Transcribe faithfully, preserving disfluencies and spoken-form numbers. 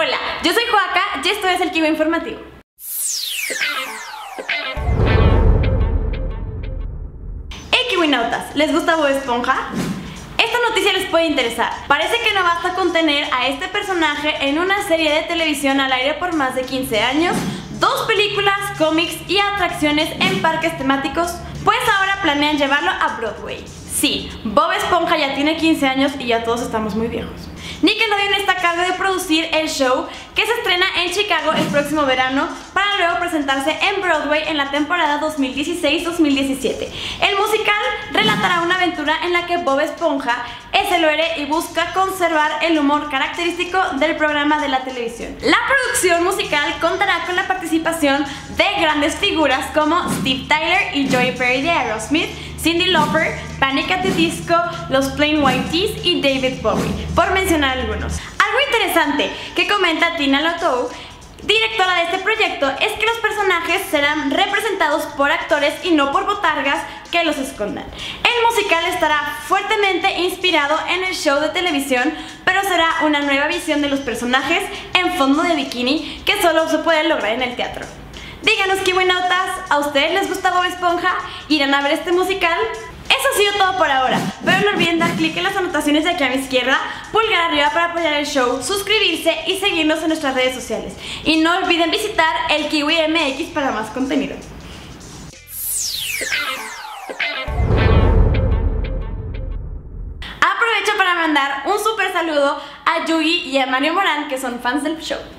Hola, yo soy Joaca y esto es El Kiwi Informativo. Hey kiwinautas, ¿les gusta Bob Esponja? Esta noticia les puede interesar. Parece que no basta con tener a este personaje en una serie de televisión al aire por más de quince años, dos películas, cómics y atracciones en parques temáticos, pues ahora planean llevarlo a Broadway. Sí, Bob Esponja ya tiene quince años y ya todos estamos muy viejos. Nickelodeon está a cargo de producir el show, que se estrena en Chicago el próximo verano para luego presentarse en Broadway en la temporada dos mil dieciséis dos mil diecisiete. El musical relatará una aventura en la que Bob Esponja es el héroe y busca conservar el humor característico del programa de la televisión. La producción musical contará con la participación de grandes figuras como Steve Tyler y Joey Perry de Aerosmith, Cyndi Lauper, Panic at the Disco, los Plain White Tees y David Bowie, por mencionar algunos. Algo interesante que comenta Tina Lotto, directora de este proyecto, es que los personajes serán representados por actores y no por botargas que los escondan. El musical estará fuertemente inspirado en el show de televisión, pero será una nueva visión de los personajes en fondo de bikini que solo se puede lograr en el teatro. Díganos, kiwinautas, ¿a ustedes les gusta Bob Esponja? ¿Irán a ver este musical? Eso ha sido todo por ahora, pero no olviden dar clic en las anotaciones de aquí a mi izquierda, pulgar arriba para apoyar el show, suscribirse y seguirnos en nuestras redes sociales. Y no olviden visitar El Kiwi M X para más contenido. Aprovecho para mandar un super saludo a Yugi y a Mario Morán, que son fans del show.